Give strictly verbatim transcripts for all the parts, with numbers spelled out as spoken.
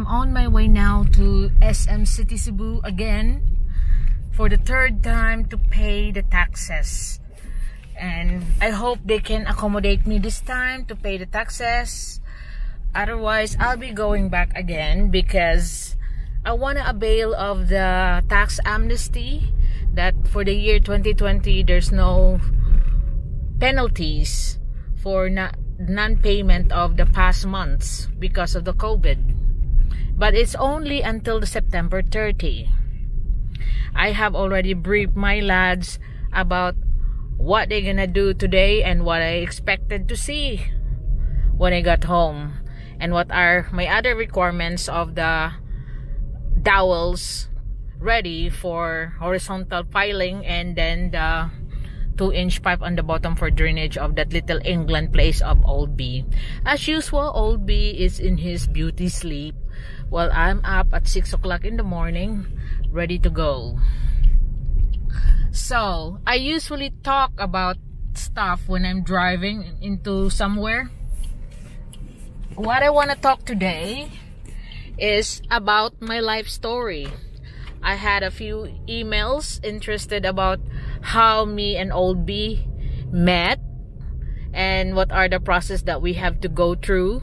I'm on my way now to S M City Cebu again for the third time to pay the taxes, and I hope they can accommodate me this time to pay the taxes. Otherwise, I'll be going back again because I want to avail of the tax amnesty that for the year twenty twenty there's no penalties for not non-payment of the past months because of the COVID, but it's only until September thirtieth. I have already briefed my lads about what they're gonna do today and what I expected to see when I got home, and what are my other requirements of the dowels ready for horizontal piling, and then the two inch pipe on the bottom for drainage of that little England place of Old B. As usual, Old B is in his beauty sleep while I'm up at six o'clock in the morning ready to go. So I usually talk about stuff when I'm driving into somewhere. What I want to talk today is about my life story. I had a few emails interested about how me and Old B met and what are the process that we have to go through.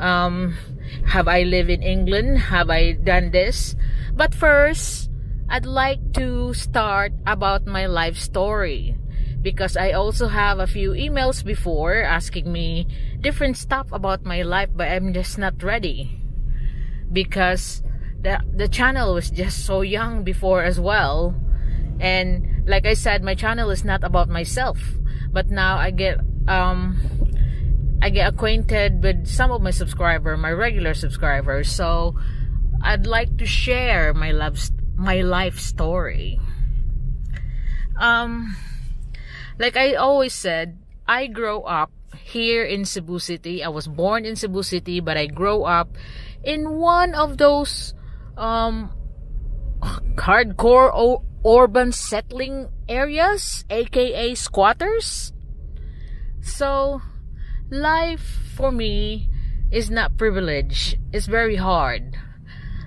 Um, have I lived in England? Have I done this? But first, I'd like to start about my life story, because I also have a few emails before asking me different stuff about my life, but I'm just not ready because The, the channel was just so young before as well, and like I said, my channel is not about myself, but now I get um, I get acquainted with some of my subscribers, my regular subscribers, so I'd like to share my, love, my life story. Um, like I always said, I grow up here in Cebu City. I was born in Cebu City, but I grow up in one of those Um, hardcore o urban settling areas, aka squatters. So life for me is not privileged. It's very hard.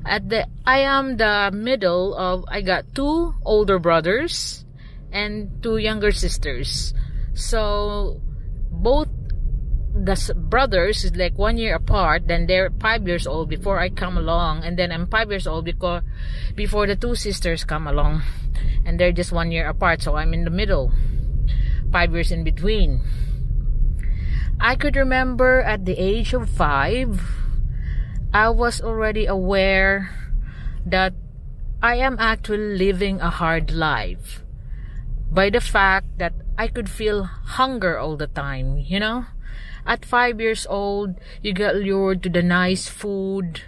At the I am the middle of I got two older brothers and two younger sisters. So both the brothers is like one year apart, then they're five years old before I come along, and then I'm five years old because before the two sisters come along, and they're just one year apart, so I'm in the middle, five years in between. I could remember at the age of five, I was already aware that I am actually living a hard life by the fact that I could feel hunger all the time, you know. At five years old, you get lured to the nice food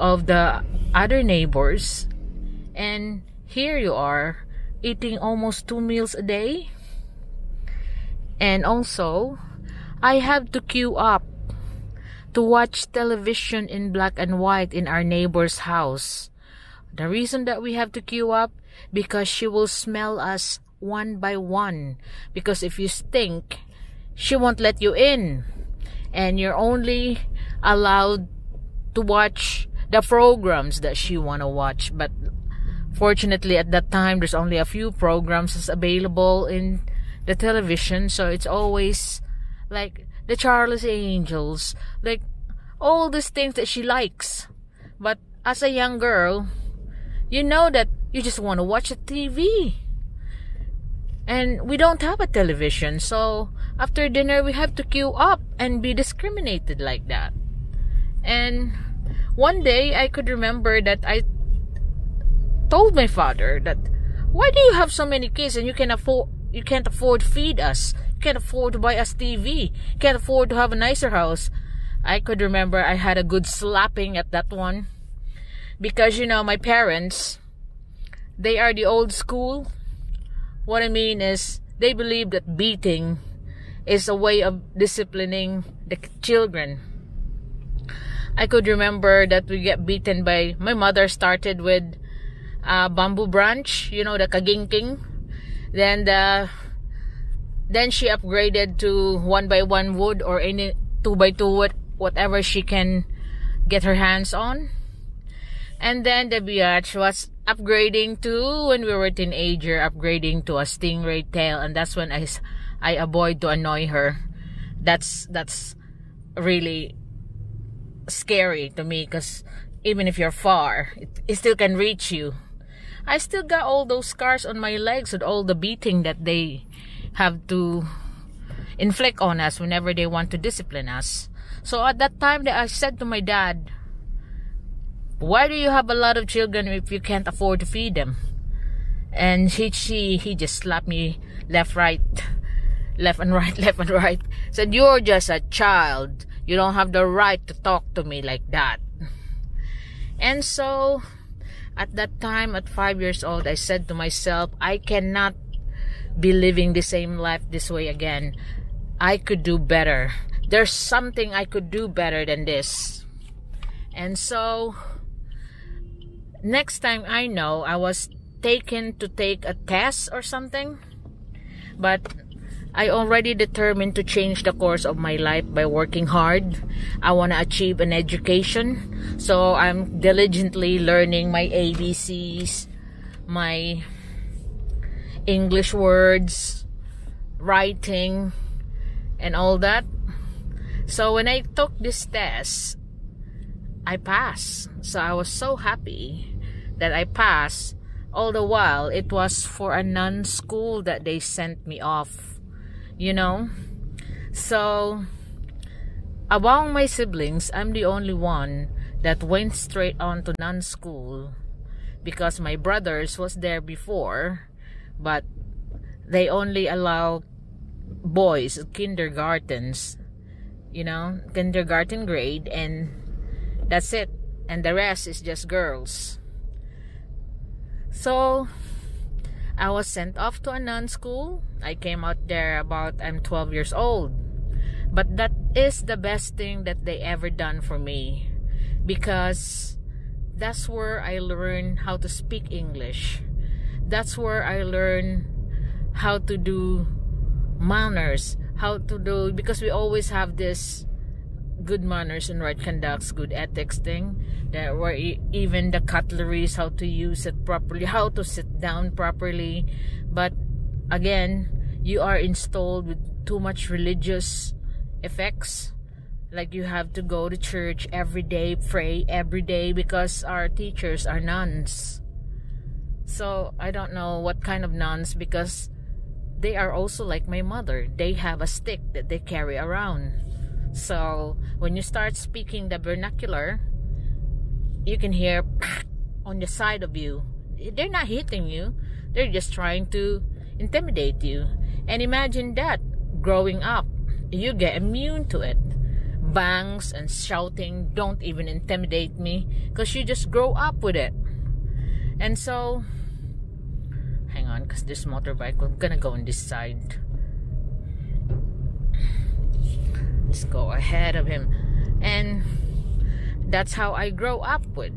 of the other neighbors, and here you are eating almost two meals a day. And also, I have to queue up to watch television in black and white in our neighbor's house. The reason that we have to queue up, because she will smell us one by one, because if you stink, she won't let you in, and you're only allowed to watch the programs that she want to watch. But fortunately, at that time, there's only a few programs available in the television, so it's always like the Charlie's Angels, like all these things that she likes. But as a young girl, you know that you just want to watch the T V, and we don't have a television, so after dinner, we have to queue up and be discriminated like that. And one day, I could remember that I told my father that, why do you have so many kids and you can't afford, you can't afford to feed us? You can't afford to buy us T V. You can't afford to have a nicer house. I could remember I had a good slapping at that one. Because, you know, my parents, they are the old school. What I mean is, they believe that beating is a way of disciplining the children. I could remember that we get beaten by, my mother started with a bamboo branch, you know, the kaginking. Then the, then she upgraded to one by one wood or any two by two wood, whatever she can get her hands on. And then the biatch was upgrading to, when we were teenager, upgrading to a stingray tail, and that's when I, I avoid to annoy her. That's that's really scary to me, because even if you're far, it, it still can reach you. I still got all those scars on my legs with all the beating that they have to inflict on us whenever they want to discipline us. So at that time, I said to my dad, "Why do you have a lot of children if you can't afford to feed them?" And he, she, he just slapped me left, right, left and right, left and right. Said, "You're just a child. You don't have the right to talk to me like that." And so, at that time, at five years old, I said to myself, I cannot be living the same life this way again. I could do better. There's something I could do better than this. And so, next time I know, I was taken to take a test or something, but I already determined to change the course of my life by working hard. I want to achieve an education, so I'm diligently learning my A B Cs, my English words, writing, and all that. So when I took this test, I passed. So I was so happy that I passed. All the while, it was for a non-school that they sent me off, you know. So among my siblings, I'm the only one that went straight on to non-school, because my brothers was there before, but they only allow boys kindergartens, you know, kindergarten grade, and that's it. And the rest is just girls. So I was sent off to a non-school. I came out there about I'm twelve years old. But that is the best thing that they ever done for me, because that's where I learned how to speak English. That's where I learned how to do manners, how to do, because we always have this good manners and right conducts, good ethics thing, that were even the cutleries, how to use it properly, how to sit down properly. But again, you are installed with too much religious effects, like you have to go to church every day, pray every day, because our teachers are nuns. So I don't know what kind of nuns, because they are also like my mother. They have a stick that they carry around. So when you start speaking the vernacular, you can hear on the side of you. They're not hitting you. They're just trying to intimidate you. And imagine that growing up, you get immune to it. Bangs and shouting don't even intimidate me, because you just grow up with it. And so, hang on, because this motorbike, we're gonna go on this side. Let's go ahead of him. And that's how I grow up with.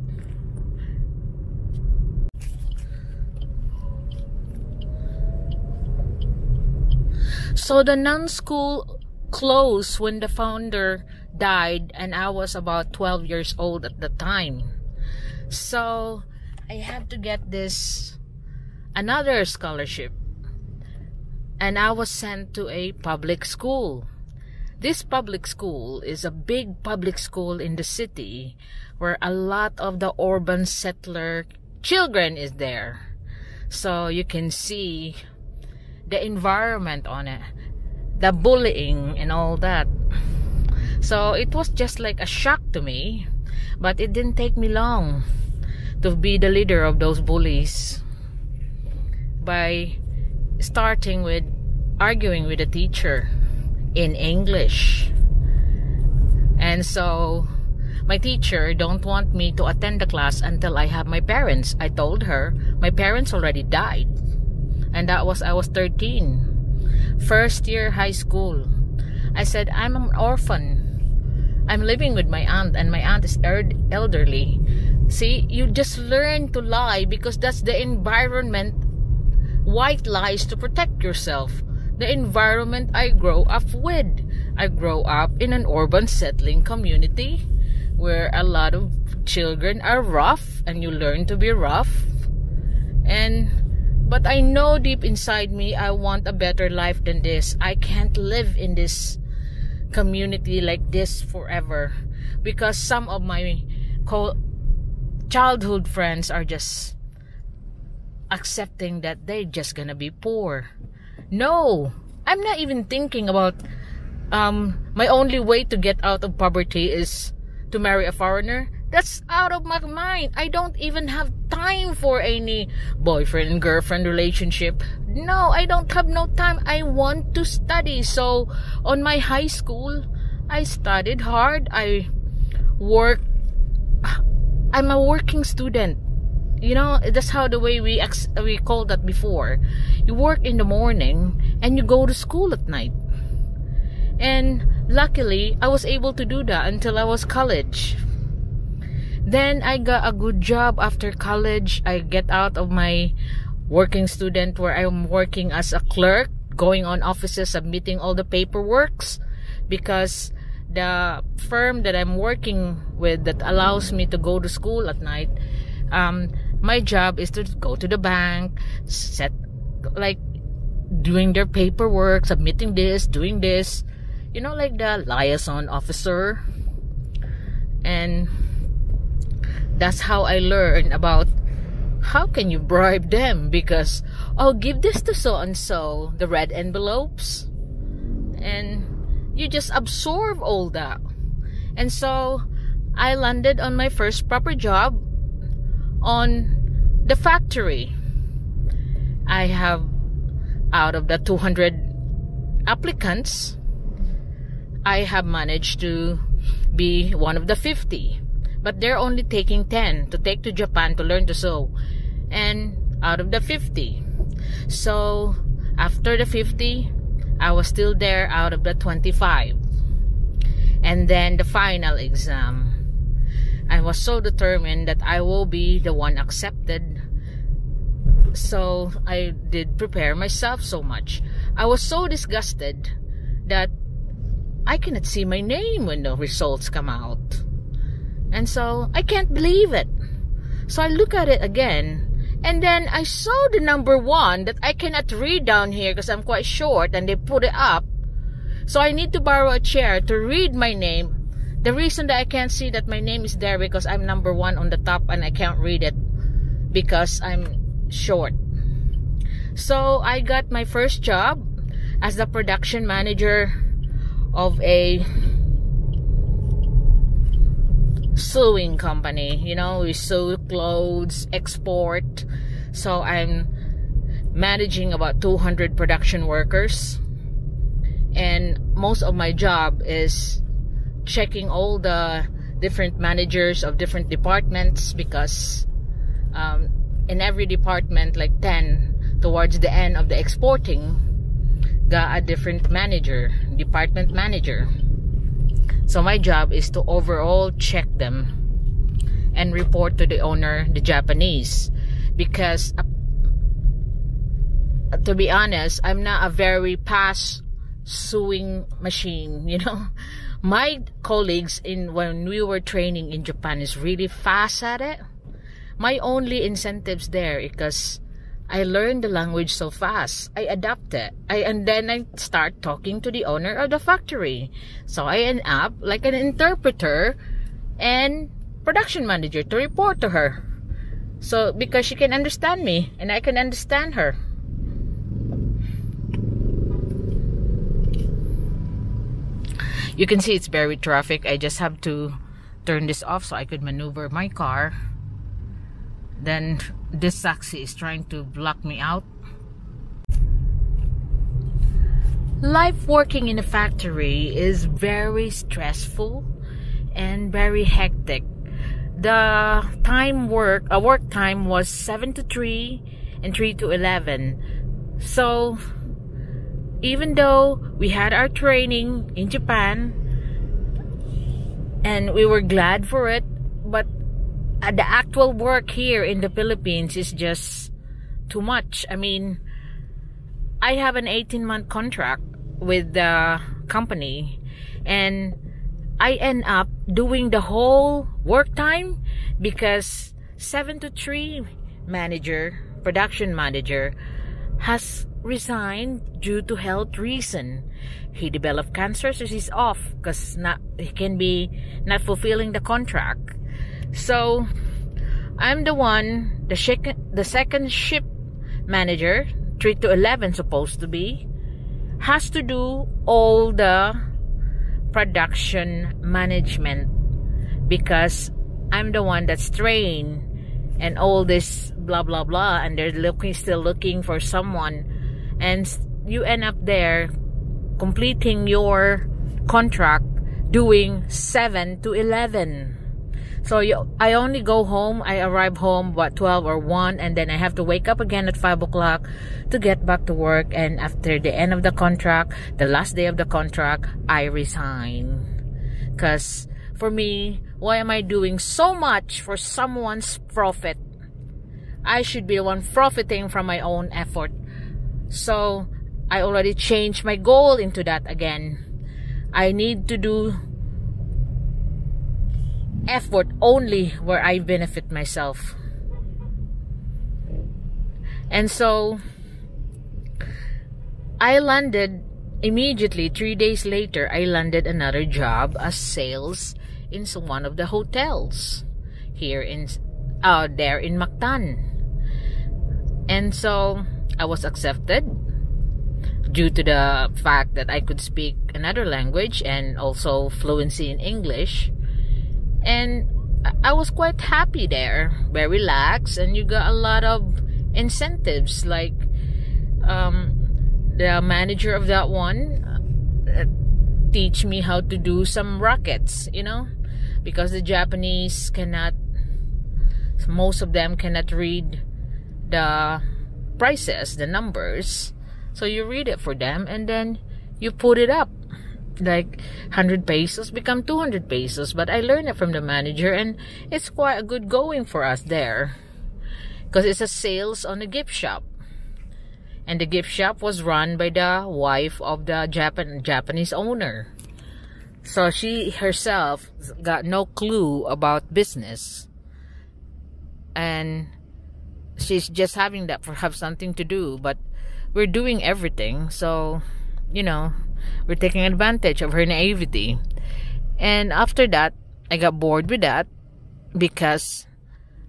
So the non-school closed when the founder died, and I was about twelve years old at the time. So I had to get this another scholarship, and I was sent to a public school. This public school is a big public school in the city, where a lot of the urban settler children is there. So you can see the environment on it, the bullying and all that. So it was just like a shock to me, but it didn't take me long to be the leader of those bullies, by starting with arguing with the teacher in English. And so my teacher don't want me to attend the class until I have my parents. I told her my parents already died, and that was I was thirteen, first year high school. I said, I'm an orphan. I'm living with my aunt, and my aunt is elderly. See, you just learn to lie, because that's the environment. White lies to protect yourself. The environment I grow up with. I grow up in an urban settling community where a lot of children are rough and you learn to be rough. And but I know deep inside me, I want a better life than this. I can't live in this community like this forever, because some of my co childhood friends are just accepting that they're just gonna be poor. No, I'm not even thinking about um, my only way to get out of poverty is to marry a foreigner. That's out of my mind. I don't even have time for any boyfriend and girlfriend relationship. No, I don't have no time. I want to study. So on my high school, I studied hard. I work. I'm a working student. You know, that's how the way we ex we called that before. You work in the morning and you go to school at night. And luckily, I was able to do that until I was college. Then I got a good job after college. I get out of my working student where I'm working as a clerk, going on offices, submitting all the paperworks, because the firm that I'm working with that allows me to go to school at night, um, my job is to go to the bank, set, like doing their paperwork, submitting this, doing this, you know, like the liaison officer. And that's how I learned about how can you bribe them, because I'll give this to so-and-so, the red envelopes. And you just absorb all that. And so I landed on my first proper job on the factory. I have, out of the two hundred applicants, I have managed to be one of the fifty. But they're only taking ten to take to Japan to learn to sew. And out of the fifty. So after the fifty, I was still there out of the twenty-five. And then the final exam. I was so determined that I will be the one accepted. So I did prepare myself so much. I was so disgusted that I cannot see my name when the results come out. And so, I can't believe it. So, I look at it again. And then, I saw the number one that I cannot read down here because I'm quite short and they put it up. So, I need to borrow a chair to read my name. The reason that I can't see that my name is there because I'm number one on the top and I can't read it because I'm short. So, I got my first job as the production manager of a sewing company. You know, we sew clothes, export. So I'm managing about two hundred production workers, and most of my job is checking all the different managers of different departments, because um, in every department, like ten towards the end of the exporting, got a different manager, department manager. So my job is to overall check them and report to the owner, the Japanese, because uh, to be honest, I'm not a very fast sewing machine, you know. My colleagues in when we were training in Japan is really fast at it. My only incentives there because I learned the language so fast. I adapt it. I, and then I start talking to the owner of the factory. So I end up like an interpreter and production manager to report to her. So because she can understand me and I can understand her. You can see it's very traffic. I just have to turn this off so I could maneuver my car. Then this taxi is trying to block me out. Life working in a factory is very stressful and very hectic. The time work, a uh, work time was seven to three and three to eleven. So even though we had our training in Japan and we were glad for it, but Uh, the actual work here in the Philippines is just too much. I mean, I have an eighteen month contract with the company and I end up doing the whole work time because seven to three manager, production manager, has resigned due to health reason. He developed cancer, so he's off because not he can be not fulfilling the contract. So I'm the one, the second, the second shift manager, three to eleven supposed to be, has to do all the production management because I'm the one that's trained and all this blah blah blah, and they're looking still looking for someone, and you end up there completing your contract doing seven to eleven. So you, I only go home, I arrive home what twelve or one, and then I have to wake up again at five o'clock to get back to work. And after the end of the contract, the last day of the contract, I resign. Because for me, why am I doing so much for someone's profit? I should be the one profiting from my own effort. So I already changed my goal into that again. I need to do effort only where I benefit myself. And so I landed immediately, three days later, I landed another job as sales in one of the hotels here in uh, there in Mactan. And so I was accepted due to the fact that I could speak another language and also fluency in English. And I was quite happy there, very relaxed, and you got a lot of incentives, like um, the manager of that one uh, teach me how to do some rockets, you know, because the Japanese cannot, most of them cannot read the prices, the numbers, so you read it for them and then you put it up. Like one hundred pesos become two hundred pesos, but I learned it from the manager, and it's quite a good going for us there because it's a sales on a gift shop, and the gift shop was run by the wife of the Japan Japanese owner, so she herself got no clue about business, and she's just having that for have something to do, but we're doing everything, so you know, we're taking advantage of her naivety. And after that, I got bored with that because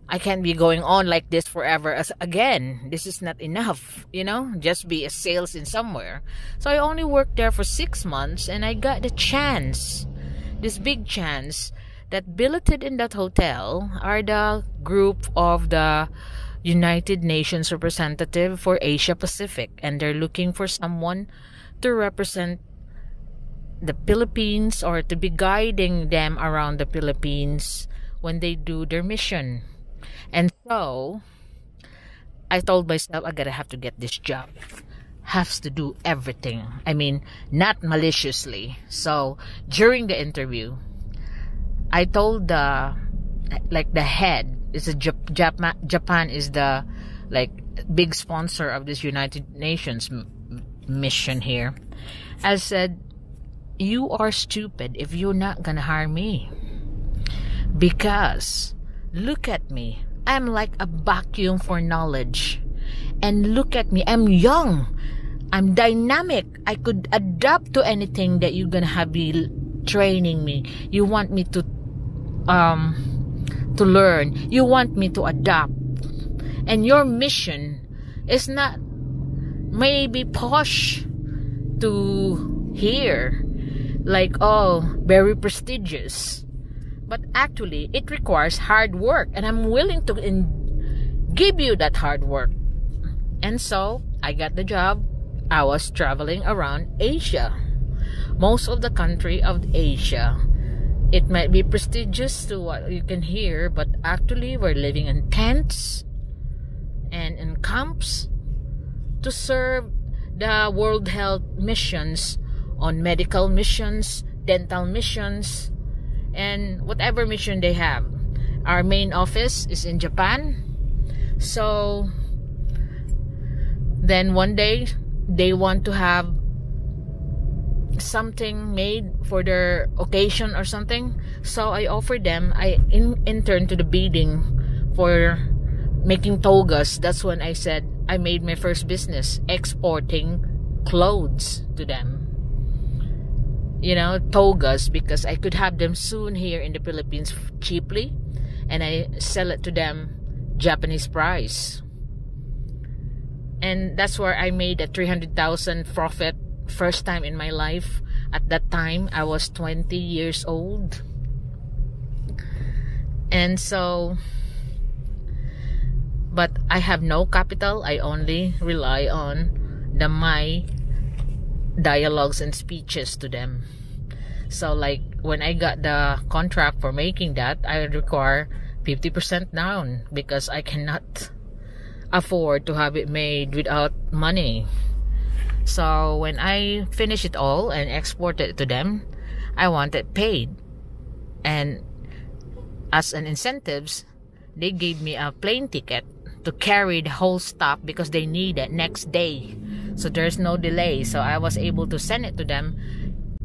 I can't be going on like this forever as again. This is not enough, you know, just be a sales in somewhere. So I only worked there for six months and I got the chance, this big chance, that billeted in that hotel are the group of the United Nations representative for Asia Pacific, and they're looking for someone to represent the Philippines or to be guiding them around the Philippines when they do their mission. And so I told myself, I gotta have to get this job, has to do everything, I mean not maliciously. So during the interview, I told the like the head, it's a Jap Jap Japan is the like big sponsor of this United Nations mission here. I said, you are stupid if you're not gonna hire me, because look at me, I'm like a vacuum for knowledge, and look at me, I'm young, I'm dynamic, I could adapt to anything that you're gonna have be training me. You want me to um to learn, you want me to adapt, and your mission is not maybe posh to hear, like, oh, very prestigious, but actually it requires hard work, and I'm willing to in give you that hard work. And so I got the job. I was traveling around Asia, most of the country of Asia. It might be prestigious to what you can hear, but actually we're living in tents and in camps to serve the World Health missions on medical missions, dental missions, and whatever mission they have. Our main office is in Japan. So then one day they want to have need something made for their occasion or something. So I offered them, I in, interned to the bidding for making togas. That's when I said I made my first business, exporting clothes to them. You know, togas, because I could have them soon here in the Philippines cheaply, and I sell it to them Japanese price. And that's where I made a three hundred thousand profit, first time in my life. At that time, I was twenty years old. And so, but I have no capital. I only rely on the my dialogues and speeches to them. So like when I got the contract for making that, I require fifty percent down because I cannot afford to have it made without money. So when I finish it all and export it to them, I want it paid. And as an incentives, they gave me a plane ticket to carry the whole stuff because they need it next day. So there's no delay. So I was able to send it to them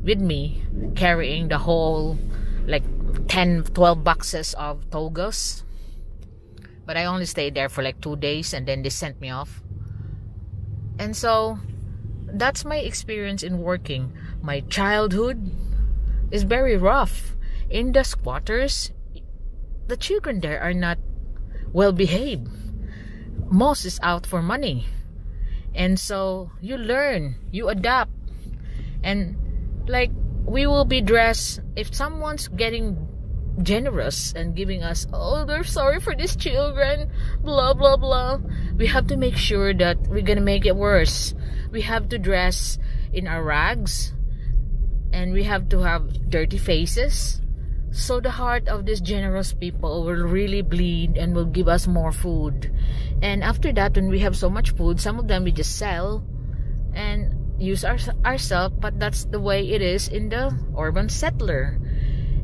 with me, carrying the whole like ten, twelve boxes of togas. But I only stayed there for like two days and then they sent me off. And so that's my experience in working. My childhood is very rough. In the squatters, the children there are not well behaved. Most is out for money. And so you learn, you adapt. And like we will be dressed, if someone's getting generous and giving us, oh, they're sorry for these children, blah blah blah, we have to make sure that we're gonna make it worse. We have to dress in our rags and we have to have dirty faces, so the heart of these generous people will really bleed and will give us more food. And after that, when we have so much food, some of them we just sell and use our, ourselves. But that's the way it is in the urban settler.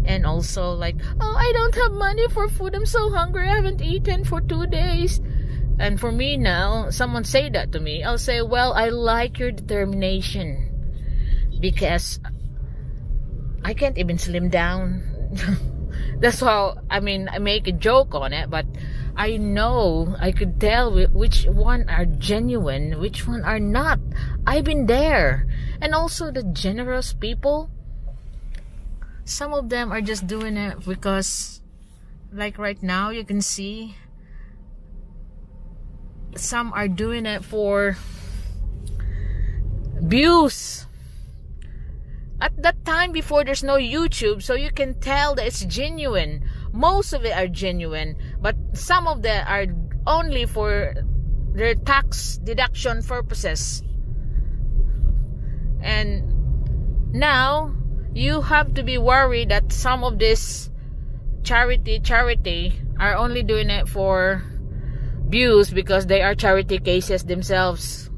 And also like, oh, I don't have money for food, I'm so hungry, I haven't eaten for two days. And for me now, someone say that to me, I'll say, well, I like your determination because I can't even slim down. That's how, I mean, I make a joke on it, but I know I could tell which one are genuine, which one are not. I've been there. And also the generous people, some of them are just doing it because like right now you can see some are doing it for views. At that time before, there's no YouTube, so you can tell that it's genuine. Most of it are genuine, but some of them are only for their tax deduction purposes. And now you have to be worried that some of this charity charity are only doing it for views because they are charity cases themselves.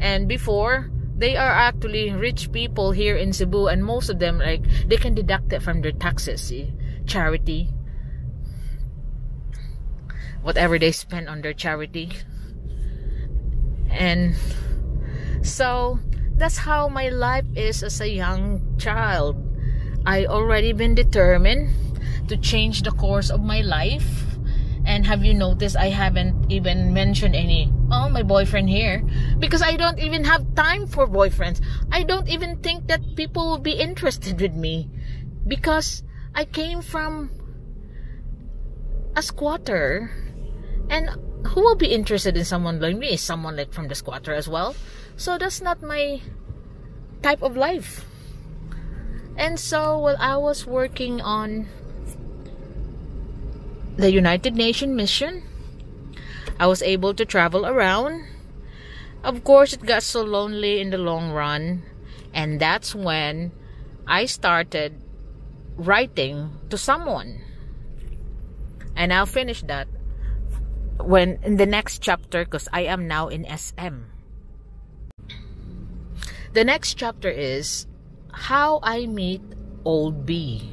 And before, they are actually rich people here in Cebu, and most of them, like, they can deduct it from their taxes, see? Charity, whatever they spend on their charity. And so that's how my life is as a young child. I already been determined to change the course of my life. And have you noticed I haven't even mentioned any, oh, my boyfriend here, because I don't even have time for boyfriends. I don't even think that people will be interested with me because I came from a squatter, and who will be interested in someone like me? Is someone like from the squatter as well? So that's not my type of life. And so while I was working on the United Nations mission, I was able to travel around. Of course, it got so lonely in the long run, and that's when I started writing to someone. And I'll finish that when in the next chapter, because I am now in S M. The next chapter is how I meet Old B.